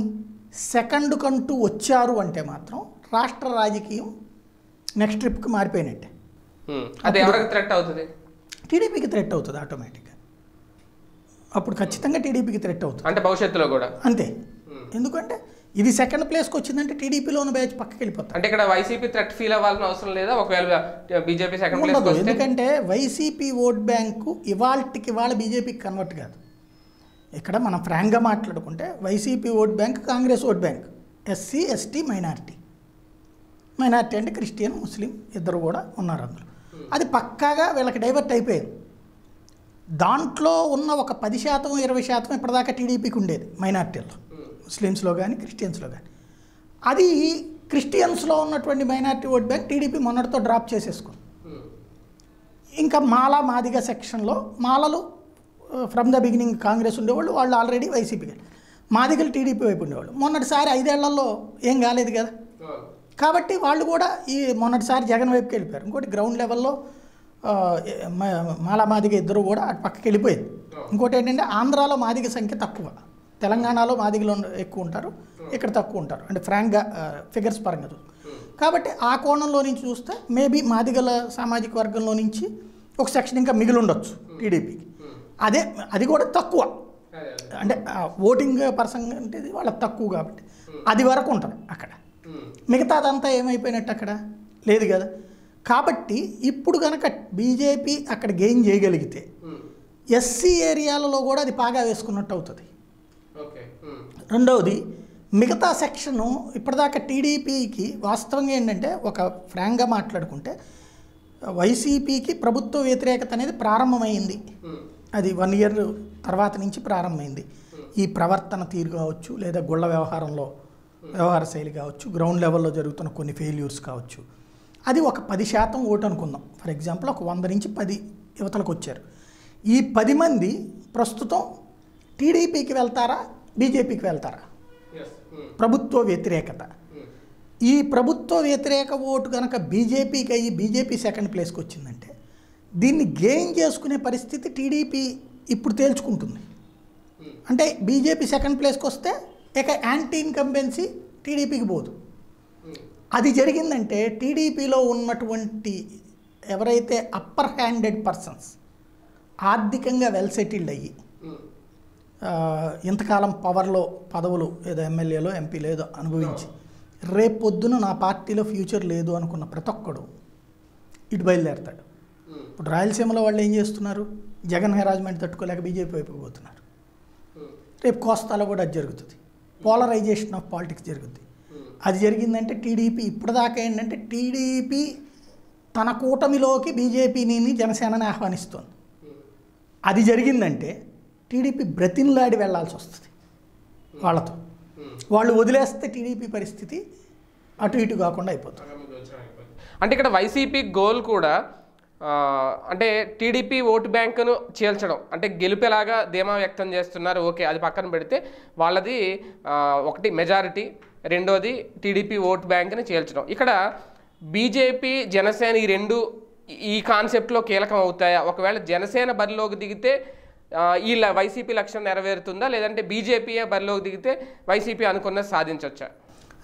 సెకండ్ కంటూ వచ్చారు అంటే మాత్రం రాష్ట్ర రాజకీయం నెక్స్ట్ ట్రిప్కి మారిపోయినట్టే. అది ఎవరికి థ్రెట్ అవుతుంది? టీడీపీకి థ్రెట్ అవుతుంది ఆటోమేటిక్గా. అప్పుడు ఖచ్చితంగా టీడీపీకి థ్రెట్ అవుతుంది, అంటే భవిష్యత్తులో కూడా అంతే. ఎందుకంటే ఇది సెకండ్ ప్లేస్కి వచ్చిందంటే టీడీపీలో ఉన్న బ్యాచ్ పక్కకి వెళ్ళిపోతుంది. అంటే ఇక్కడ వైసీపీ థ్రెట్ ఫీల్ అవ్వాల్సిన అవసరం లేదా? ఒకవేళ బీజేపీ సెకండ్ ప్లేస్కి వస్తే, ఎందుకంటే వైసీపీ ఓట్ బ్యాంకు ఇవాళకి ఇవాళ బీజేపీకి కన్వర్ట్ కాదు. ఇక్కడ మనం ఫ్రాంక్గా మాట్లాడుకుంటే YCP vote bank, Congress vote bank, SC ST minority, minority అంటే క్రిస్టియన్ ముస్లిం ఇద్దరు కూడా ఉన్నారు అందులో. అది పక్కాగా వీళ్ళకి డైవర్ట్ అయిపోయింది. దాంట్లో ఉన్న ఒక 10% 20% ఇప్పటిదాకా టీడీపీకి ఉండేది మైనారిటీల్లో, ముస్లిమ్స్లో కానీ క్రిస్టియన్స్లో కానీ. అది క్రిస్టియన్స్లో ఉన్నటువంటి మైనారిటీ ఓట్ బ్యాంక్ టీడీపీ మొన్నటితో డ్రాప్ చేసేసుకుంది. ఇంకా మాల మాదిగ సెక్షన్లో మాలలు ఫ్రమ్ ద బిగినింగ్ కాంగ్రెస్ ఉండేవాళ్ళు, వాళ్ళు ఆల్రెడీ వైసీపీ కానీ, మాదిగలు టీడీపీ వైపు ఉండేవాళ్ళు. మొన్నటిసారి 5 ఏళ్లలో ఏం కాలేదు కదా, కాబట్టి వాళ్ళు కూడా ఈ మొన్నటిసారి జగన్ వైపుకి వెళ్ళిపోయారు. ఇంకోటి గ్రౌండ్ లెవెల్లో మాలా మాదిగ ఇద్దరు కూడా అటు పక్కకి వెళ్ళిపోయింది. ఇంకోటి ఏంటంటే ఆంధ్రాలో మాదిగ సంఖ్య తక్కువ, తెలంగాణలో మాదిగలు ఎక్కువ ఉంటారు, ఇక్కడ తక్కువ ఉంటారు, అంటే ఫ్రాంక్గా ఫిగర్స్ పరంగా చూస్తాం. కాబట్టి ఆ కోణంలో నుంచి చూస్తే మేబీ మాదిగల సామాజిక వర్గంలో నుంచి ఒక సెక్షన్ ఇంకా మిగిలి ఉండొచ్చు టీడీపీకి. అదే అది కూడా తక్కువ, అంటే ఓటింగ్ పర్సంటేజ్ వాళ్ళకి తక్కువ, కాబట్టి అది వరకు ఉంటుంది అక్కడ. మిగతాదంతా ఏమైపోయినట్టు అక్కడ లేదు కదా. కాబట్టి ఇప్పుడు కనుక బీజేపీ అక్కడ గెయిన్ చేయగలిగితే ఎస్సీ ఏరియాలలో కూడా అది బాగా వేసుకున్నట్టు అవుతుంది. రెండవది మిగతా సెక్షను ఇప్పటిదాకా టీడీపీకి వాస్తవంగా ఏంటంటే ఒక ఫ్రాంక్గా మాట్లాడుకుంటే వైసీపీకి ప్రభుత్వ వ్యతిరేకత అనేది ప్రారంభమైంది. అది 1 year తర్వాత నుంచి ప్రారంభమైంది. ఈ ప్రవర్తన తీరు కావచ్చు, లేదా గుళ్ళ వ్యవహారంలో వ్యవహార శైలి కావచ్చు, గ్రౌండ్ లెవెల్లో జరుగుతున్న కొన్ని ఫెయిల్యూర్స్ కావచ్చు. అది ఒక 10% ఓటు అనుకుందాం. ఫర్ ఎగ్జాంపుల్, ఒక 100 నుంచి 10 యువతలకు వచ్చారు. ఈ 10 మంది ప్రస్తుతం టీడీపీకి వెళ్తారా బీజేపీకి వెళ్తారా? ప్రభుత్వ వ్యతిరేకత. ఈ ప్రభుత్వ వ్యతిరేక ఓటు కనుక బీజేపీకి అయ్యి బీజేపీ సెకండ్ ప్లేస్కి వచ్చిందంటే దీన్ని గెయిన్ చేసుకునే పరిస్థితి టీడీపీ ఇప్పుడు తేల్చుకుంటుంది. అంటే బీజేపీ సెకండ్ ప్లేస్కి వస్తే ఇక యాంటీ ఇన్కంబెన్సీ టీడీపీకి పోదు. అది జరిగిందంటే టీడీపీలో ఉన్నటువంటి ఎవరైతే అప్పర్ హ్యాండెడ్ పర్సన్స్, ఆర్థికంగా వెల్ సెటిల్డ్ అయ్యి ఇంతకాలం పవర్లో పదవులు ఏదో ఎమ్మెల్యేలో ఎంపీలో ఏదో అనుభవించి రేపొద్దున నా పార్టీలో ఫ్యూచర్ లేదు అనుకున్న ప్రతి ఒక్కడు ఇటు బయలుదేరతాడు. ఇప్పుడు రాయలసీమలో వాళ్ళు ఏం చేస్తున్నారు? జగన్ హెరాజ్మెంట్ తట్టుకోలేక బీజేపీ వైపు పోతున్నారు. రేపు కోస్తాలో కూడా అది జరుగుతుంది. పోలరైజేషన్ ఆఫ్ పాలిటిక్స్ జరుగుతుంది. అది జరిగిందంటే టీడీపీ ఇప్పటిదాకా ఏంటంటే టీడీపీ తన కూటమిలోకి బీజేపీని జనసేనని ఆహ్వానిస్తోంది. అది జరిగిందంటే టీడీపీ బ్రతిన్లాడి వెళ్లాల్సి వస్తుంది వాళ్ళతో. వాళ్ళు వదిలేస్తే టీడీపీ పరిస్థితి అటు ఇటు కాకుండా అయిపోతుంది. అంటే ఇక్కడ వైసీపీ గోల్ కూడా అంటే టీడీపీ ఓటు బ్యాంకును చీల్చడం, అంటే గెలుపేలాగా ధీమా వ్యక్తం చేస్తున్నారు. ఓకే, అది పక్కన పెడితే వాళ్ళది ఒకటి మెజారిటీ, రెండోది టీడీపీ ఓటు బ్యాంకుని చీల్చడం. ఇక్కడ బీజేపీ జనసేన ఈ రెండు ఈ కాన్సెప్ట్లో కీలకం అవుతాయా? ఒకవేళ జనసేన బరిలోకి దిగితే ఈ వైసీపీ లక్ష్యం నెరవేరుతుందా, లేదంటే బీజేపీయే బరిలోకి దిగితే వైసీపీ అనుకున్నది సాధించవచ్చా?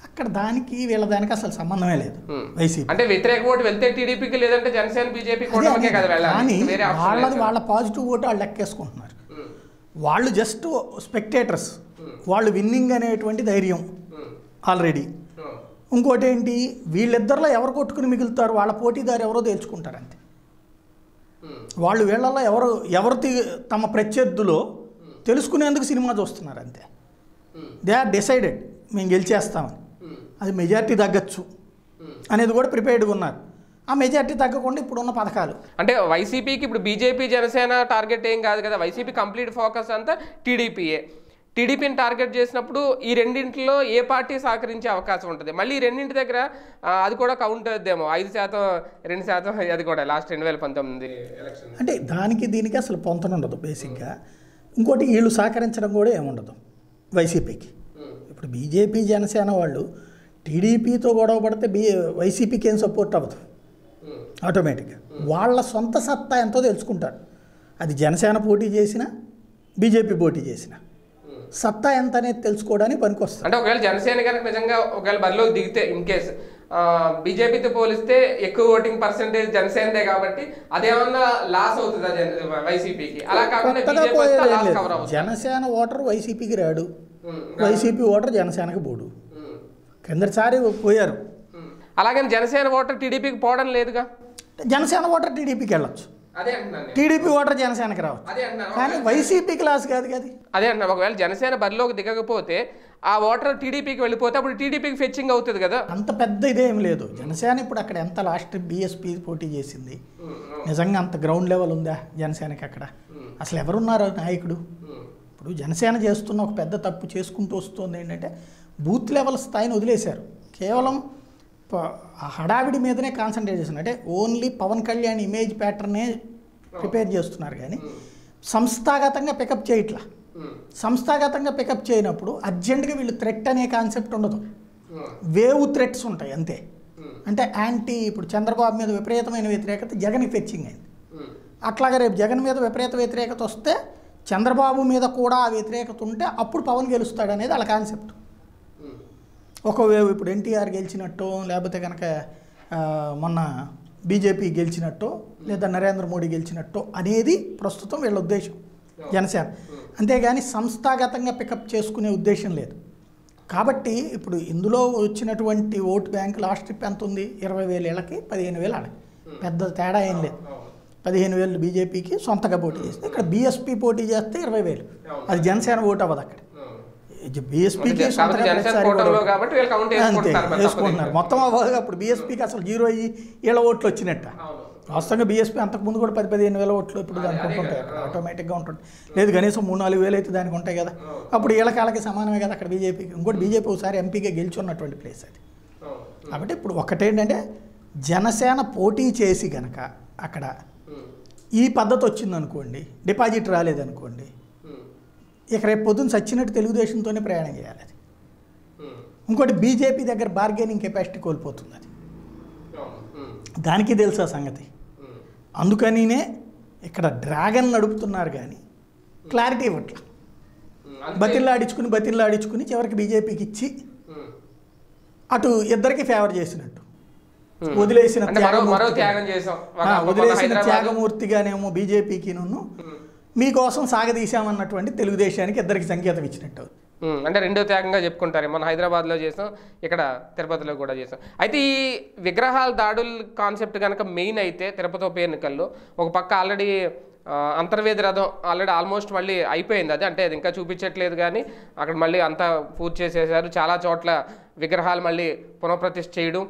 అక్కడ దానికి వీళ్ళ దానికి అసలు సంబంధమే లేదు. వైసీపీ అంటే వ్యతిరేక ఓటు వెళ్తే టీడీపీకి లేదంటే జనసేన బీజేపీ కూటమికే కదా వెళ్ళాలి. వాళ్ళది వాళ్ళ పాజిటివ్ ఓటు వాళ్ళు లెక్కేసుకుంటున్నారు. వాళ్ళు జస్ట్ స్పెక్టేటర్స్, వాళ్ళు విన్నింగ్ అనేటువంటి ధైర్యం ఆల్రెడీ. ఇంకోటి ఏంటి, వీళ్ళిద్దరిలో ఎవరు కొట్టుకుని మిగులుతారు, వాళ్ళ పోటీదారు ఎవరో తేల్చుకుంటారు అంతే. వాళ్ళు వీళ్ళల్లో ఎవరు తమ ప్రత్యర్థులో తెలుసుకునేందుకు సినిమా చూస్తున్నారు అంతే. దే ఆర్ డిసైడెడ్ మేము గెలిచేస్తామని, అది మెజారిటీ తగ్గచ్చు అనేది కూడా ప్రిపేర్డ్గా ఉన్నారు. ఆ మెజారిటీ తగ్గకుండా ఇప్పుడు ఉన్న పథకాలు అంటే వైసీపీకి ఇప్పుడు బీజేపీ జనసేన టార్గెట్ ఏం కాదు కదా, వైసీపీ కంప్లీట్ ఫోకస్ అంతా టీడీపీయే. టీడీపీని టార్గెట్ చేసినప్పుడు ఈ రెండింటిలో ఏ పార్టీ సహకరించే అవకాశం ఉంటుంది? మళ్ళీ ఈ రెండింటి దగ్గర అది కూడా కౌంట్ అవుద్దేమో, 5% 2%, అది కూడా లాస్ట్ 2019 ఎలక్షన్ అంటే దానికి దీనికి అసలు పొంతన ఉండదు బేసిక్గా. ఇంకోటి వీళ్ళు సహకరించడం కూడా ఏముండదు వైసీపీకి. ఇప్పుడు బీజేపీ జనసేన వాళ్ళు టీడీపీతో గొడవ పడితే వైసీపీకి ఏం సపోర్ట్ అవ్వదు, ఆటోమేటిక్గా వాళ్ళ సొంత సత్తా ఎంతో తెలుసుకుంటారు. అది జనసేన పోటీ చేసినా బీజేపీ పోటీ చేసినా సత్తా ఎంత అనేది తెలుసుకోవడానికి పనికి వస్తుంది. అంటే ఒకవేళ జనసేన కనుక నిజంగా ఒకవేళ బరిలోకి దిగితే ఇన్ కేసు బీజేపీతో పోలిస్తే ఎక్కువ ఓటింగ్ పర్సెంటేజ్ జనసేనదే కాబట్టి అదేమన్నా లాస్ అవుతుందా వైసీపీకి? అలా కాకుండా జనసేన ఓటర్ వైసీపీకి రాడు, వైసీపీ ఓటర్ జనసేనకి పోడు. కిందసారి పోయారు. అలాగే జనసేన ఓటర్ టీడీపీకి పోవడం లేదుగా, జనసేన ఓటర్ టీడీపీకి వెళ్ళచ్చు, టీడీపీ ఓటర్ జనసేనకి రావచ్చు, కానీ వైసీపీ క్లాస్ కాదు కదా. అదే అంటున్నా, ఒకవేళ జనసేన బరిలోకి దిగకపోతే ఆ ఓటర్ టీడీపీకి వెళ్ళిపోతే అప్పుడు టీడీపీకి ఫెచ్చింగ్ అవుతుంది కదా. అంత పెద్ద ఇదేం లేదు జనసేన ఇప్పుడు అక్కడ. ఎంత లాస్ట్ బీఎస్పీ పోటీ చేసింది, నిజంగా అంత గ్రౌండ్ లెవెల్ ఉందా జనసేనకి అక్కడ? అసలు ఎవరున్నారు నాయకుడు? ఇప్పుడు జనసేన చేస్తున్న ఒక పెద్ద తప్పు చేసుకుంటూ వస్తుంది ఏంటంటే బూత్ లెవెల్ స్థాయిని వదిలేశారు, కేవలం హడావిడి మీదనే కాన్సన్ట్రేట్ చేస్తున్నారు. అంటే ఓన్లీ పవన్ కళ్యాణ్ ఇమేజ్ ప్యాటర్నే ప్రిపేర్ చేస్తున్నారు, కానీ సంస్థాగతంగా పికప్ చేయట్లా. సంస్థాగతంగా పికప్ చేయనప్పుడు అర్జెంటుగా వీళ్ళు థ్రెట్ అనే కాన్సెప్ట్ ఉండదు, వేవ్ థ్రెట్స్ ఉంటాయి అంతే. అంటే యాంటీ ఇప్పుడు చంద్రబాబు మీద విపరీతమైన వ్యతిరేకత జగన్కి ఫెచ్చింగ్ అయింది, అట్లాగే రేపు జగన్ మీద విపరీత వ్యతిరేకత వస్తే చంద్రబాబు మీద కూడా ఆ వ్యతిరేకత ఉంటే అప్పుడు పవన్ గెలుస్తాడు అనేది వాళ్ళ కాన్సెప్ట్. ఒకవేళ ఇప్పుడు ఎన్టీఆర్ గెలిచినట్టు, లేకపోతే కనుక మొన్న బీజేపీ గెలిచినట్టు, లేదా నరేంద్ర మోడీ గెలిచినట్టు అనేది ప్రస్తుతం వీళ్ళ ఉద్దేశం జనసేన, అంతేగాని సంస్థాగతంగా పికప్ చేసుకునే ఉద్దేశం లేదు. కాబట్టి ఇప్పుడు ఇందులో వచ్చినటువంటి ఓటు బ్యాంక్ లాస్ట్ ట్రిప్ ఎంత ఉంది, 20,000 ఏళ్ళకి 15,000 ఆడ, పెద్ద తేడా ఏం లేదు. 15,000 బీజేపీకి సొంతగా పోటీ చేస్తే, ఇక్కడ బీఎస్పీ పోటీ చేస్తే 20,000, అది జనసేన ఓటు అవ్వదు అక్కడ. బీఎస్పీకి వేసుకుంటున్నారు మొత్తం అవ్వదు, అప్పుడు బీఎస్పీకి అసలు 0 అయ్యి ఏళ్ళ ఓట్లు వచ్చినట్ట. వాస్తవంగా బీఎస్పీ అంతకుముందు కూడా 10-15,000 ఓట్లు ఇప్పుడు దానికి ఉంటుంటాయి అక్కడ, ఆటోమేటిక్గా ఉంటుంది. లేదు కనీసం 3-4,000 అయితే దానికి ఉంటాయి కదా, అప్పుడు ఏళ్ళకాళ్ళకి సమానమే కదా అక్కడ బీజేపీకి. ఇంకోటి బీజేపీ ఒకసారి ఎంపీగా గెలిచున్నటువంటి ప్లేస్ అది. కాబట్టి ఇప్పుడు ఒకటేంటంటే జనసేన పోటీ చేసి కనుక అక్కడ ఈ పద్ధతి వచ్చిందనుకోండి, డిపాజిట్ రాలేదనుకోండి, ఇక రేపు పొద్దున్న సచ్చినట్టు తెలుగుదేశంతోనే ప్రయాణం చేయాలి అది. ఇంకోటి బీజేపీ దగ్గర బార్గెనింగ్ కెపాసిటీ కోల్పోతుంది అది, దానికి తెలుసు ఆ సంగతి. అందుకనినే ఇక్కడ డ్రాగన్ నడుపుతున్నారు, కానీ క్లారిటీ ఇవ్వట్లా. బతిల్లాడించుకుని చివరికి బీజేపీకి ఇచ్చి అటు ఇద్దరికి ఫేవర్ చేసినట్టు వదిలేసిన త్యాగమూర్తిగానేమో బీజేపీకి నన్ను మీకోసం సాగదీశామన్నటువంటి తెలుగుదేశానికి ఇద్దరికి సంకేతం ఇచ్చినట్టు. అంటే రెండో త్యాగంగా చెప్పుకుంటారు. మనం హైదరాబాద్లో చేసాం, ఇక్కడ తిరుపతిలో కూడా చేసాం. అయితే ఈ విగ్రహాల దాడుల కాన్సెప్ట్ కనుక మెయిన్ అయితే తిరుపతి ఉప ఎన్నికల్లో ఒక పక్క ఆల్రెడీ అంతర్వేది రథం ఆల్రెడీ ఆల్మోస్ట్ మళ్ళీ అయిపోయింది అది, అంటే అది ఇంకా చూపించట్లేదు కానీ అక్కడ మళ్ళీ అంతా పూర్తి చేసేసారు. చాలా చోట్ల విగ్రహాలు మళ్ళీ పునఃప్రతిష్ఠ చేయడం,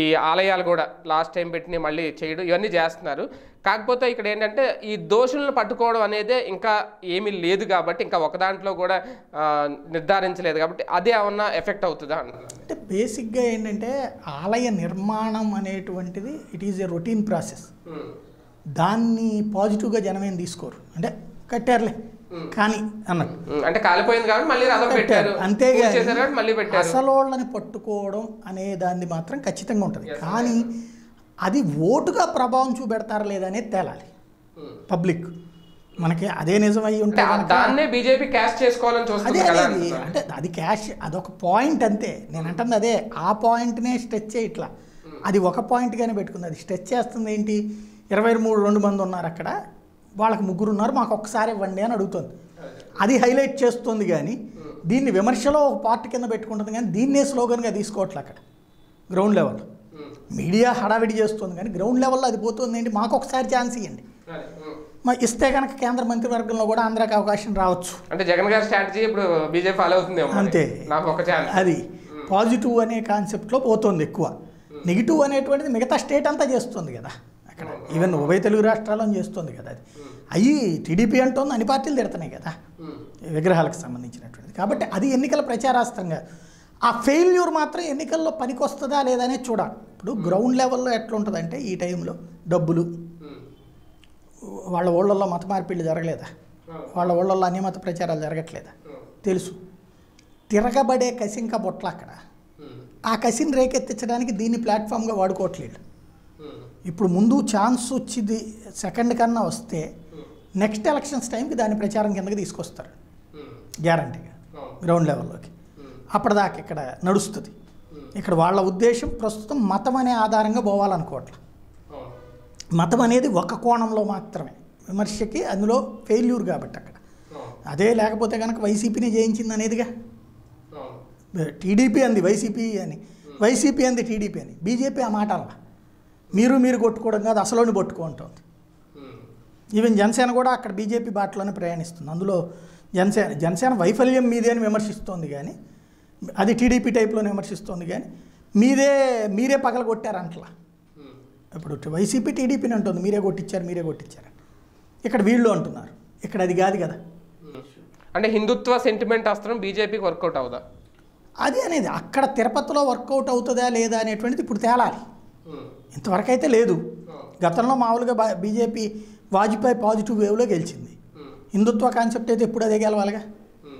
ఈ ఆలయాలు కూడా లాస్ట్ టైం పెట్టినవి మళ్ళీ చేయడం, ఇవన్నీ చేస్తున్నారు. కాకపోతే ఇక్కడ ఏంటంటే ఈ దోషులను పట్టుకోవడం అనేది ఇంకా ఏమీ లేదు కాబట్టి, ఇంకా ఒక దాంట్లో కూడా నిర్ధారించలేదు కాబట్టి అదే ఏమన్నా ఎఫెక్ట్ అవుతుందా అంటారు? అంటే బేసిక్గా ఏంటంటే ఆలయ నిర్మాణం అనేటువంటిది it is a routine process, దాన్ని పాజిటివ్గా జనమేం తీసుకోరు. అంటే కట్టారులే కానీ అన్నట్టు, అంటే కాలిపోయింది కాబట్టి మళ్ళీ రథం పెట్టారు అంతేగాని మళ్ళీ పెట్టారు. అసలోళ్ళని పట్టుకోవడం అనే దాన్ని మాత్రం ఖచ్చితంగా ఉంటుంది, కానీ అది ఓటుగా ప్రభావం చూపెడతారా లేదనేది తేలాలి పబ్లిక్. మనకి అదే నిజం అయ్యి ఉంటే దాన్నే బీజేపీ క్యాష్ చేసుకోవాలని చూస్తుంది కదా. అంటే అది క్యాష్, అదొక పాయింట్ అంతే. నేను అంటుంది అదే, ఆ పాయింట్నే స్ట్రెచ్ చేయట్లా, అది ఒక పాయింట్గానే పెట్టుకుంది. అది స్ట్రెచ్ చేస్తుంది ఏంటి, 22 మంది ఉన్నారు అక్కడ, వాళ్ళకి 3 ఉన్నారు, మాకు ఒక్కసారి ఇవ్వండి అని అడుగుతుంది. అది హైలైట్ చేస్తుంది కానీ దీన్ని విమర్శలో ఒక పార్ట్ కింద పెట్టుకుంటుంది కానీ దీన్నే స్లోగన్గా తీసుకోవట్లే. అక్కడ గ్రౌండ్ లెవెల్ మీడియా హడావిడి చేస్తుంది కానీ గ్రౌండ్ లెవెల్లో అది పోతుంది ఏంటి, మాకు ఒకసారి ఛాన్స్ ఇవ్వండి, మా ఇస్తే కనుక కేంద్ర మంత్రివర్గంలో కూడా ఆంధ్రాకి అవకాశం రావచ్చు. అంటే జగన్ గారి స్ట్రాటజీ ఇప్పుడు బీజేపీ ఫాలో అవుతుంది అంతే. అది పాజిటివ్ అనే కాన్సెప్ట్లో పోతుంది ఎక్కువ, నెగిటివ్ అనేటువంటిది మిగతా స్టేట్ అంతా చేస్తుంది కదా, అక్కడ ఈవెన్ ఉభయ తెలుగు రాష్ట్రాలను చేస్తుంది కదా. అది అయ్యి టీడీపీ అంటుంది, అన్ని పార్టీలు తిడుతున్నాయి కదా విగ్రహాలకు సంబంధించినటువంటిది. కాబట్టి అది ఎన్నికల ప్రచారాస్తంగా. ఆ ఫెయిల్యూర్ మాత్రం ఎన్నికల్లో పనికి వస్తుందా లేదనే చూడాలి. ఇప్పుడు గ్రౌండ్ లెవెల్లో ఎట్లుంటుందంటే ఈ టైంలో డబ్బులు, వాళ్ళ ఓళ్ళల్లో మత మార్పిళ్ళు జరగలేదా, వాళ్ళ ఓళ్ళల్లో అన్ని మత ప్రచారాలు జరగట్లేదా తెలుసు. తిరగబడే కసి ఇంకా బొట్ల అక్కడ, ఆ కసిని రేకెత్తించడానికి దీన్ని ప్లాట్ఫామ్గా వాడుకోవట్లేదు. ఇప్పుడు ముందు ఛాన్స్ వచ్చింది సెకండ్ కన్నా వస్తే నెక్స్ట్ ఎలక్షన్స్ టైంకి దాని ప్రచారం కిందకి తీసుకొస్తారు గ్యారంటీగా గ్రౌండ్ లెవెల్లోకి. అప్పటిదాకా ఇక్కడ నడుస్తుంది. ఇక్కడ వాళ్ళ ఉద్దేశం ప్రస్తుతం మతం అనే ఆధారంగా పోవాలనుకోవట్లే. మతం అనేది ఒక కోణంలో మాత్రమే విమర్శకి, అందులో ఫెయిల్యూర్ కాబట్టి అక్కడ. అదే లేకపోతే కనుక వైసీపీని జయించింది అనేదిగా, టీడీపీ అంది వైసీపీ అని, వైసీపీ అంది టీడీపీ అని. బీజేపీ ఆ మాట అలా మీరు కొట్టుకోవడం కాదు, అసలుని పట్టుకుంటుంది. ఈవెన్ జనసేన కూడా అక్కడ బీజేపీ బాటలోనే ప్రయాణిస్తుంది. అందులో జనసేన వైఫల్యం మీదే అని విమర్శిస్తోంది కానీ, అది టీడీపీ టైప్లోనే విమర్శిస్తోంది కానీ మీరే పగల కొట్టారంట్లా. ఇప్పుడు వైసీపీ టీడీపీని అంటుంది మీరే కొట్టించారు. ఇక్కడ వీళ్ళు అంటున్నారు, ఇక్కడ అది కాదు కదా. అంటే హిందుత్వ సెంటిమెంట్ అస్త్రం బీజేపీకి వర్కౌట్ అవుదా అది అనేది అక్కడ తిరుపతిలో వర్కౌట్ అవుతుందా లేదా అనేటువంటిది ఇప్పుడు తేలాలి. ఇంతవరకు అయితే లేదు. గతంలో మామూలుగా బీజేపీ వాజ్పేయి పాజిటివ్ వేవ్లో గెలిచింది. హిందుత్వ కాన్సెప్ట్ అయితే ఇప్పుడు అదే గెలవాలిగా,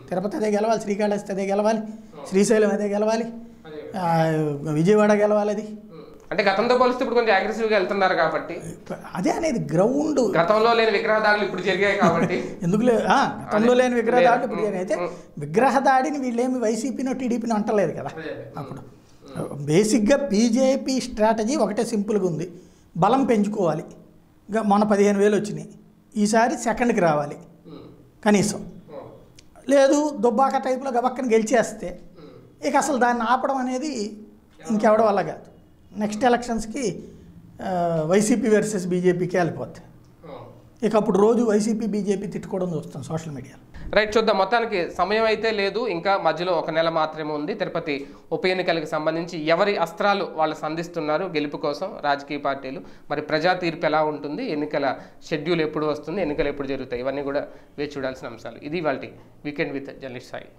తిరుపతి అదే గెలవాలి, శ్రీకాళహస్తి అదే గెలవాలి, శ్రీశైలం అదే గెలవాలి, విజయవాడ గెలవాలి. అది అంటే గతంతో పోలిస్తే ఇప్పుడు కొంచెం అగ్రెసివ్గా వెళ్తున్నారు కాబట్టి అదే అనేది గ్రౌండ్. గతంలో లేని విగ్రహదాడులు ఇప్పుడు జరిగాయి కాబట్టి ఎందుకులే, గతంలో లేని విగ్రహదాడులు ఇప్పుడు జరిగాయి. అయితే విగ్రహదాడిని వీళ్ళేమి వైసీపీనో టీడీపీనో అంటలేదు కదా. అప్పుడు బేసిక్గా బీజేపీ స్ట్రాటజీ ఒకటే సింపుల్గా ఉంది, బలం పెంచుకోవాలి. మన 15,000 వచ్చినాయి, ఈసారి సెకండ్కి రావాలి కనీసం, లేదు దుబ్బాక టైప్లో గబక్కని గెలిచేస్తే ఇక అసలు దాన్ని ఆపడం అనేది ఇంకెవడం వల్ల కాదు. నెక్స్ట్ ఎలక్షన్స్కి వైసీపీ వర్సెస్ బీజేపీకి వెళ్ళిపోద్ది. ఇక అప్పుడు రోజు వైసీపీ బీజేపీ తిట్టుకోవడం చూస్తాం సోషల్ మీడియాలో. రైట్, చూద్దాం. మొత్తానికి సమయం అయితే లేదు, ఇంకా మధ్యలో 1 నెల మాత్రమే ఉంది తిరుపతి ఉప ఎన్నికలకు సంబంధించి. ఎవరి అస్త్రాలు వాళ్ళు సంధిస్తున్నారు గెలుపు కోసం రాజకీయ పార్టీలు, మరి ప్రజా తీర్పు ఎలా ఉంటుంది, ఎన్నికల షెడ్యూల్ ఎప్పుడు వస్తుంది, ఎన్నికలు ఎప్పుడు జరుగుతాయి, ఇవన్నీ కూడా వేచి చూడాల్సిన అంశాలు. ఇది వాళ్ళ వీకెండ్ విత్ జర్నలిస్ట్ సాయి.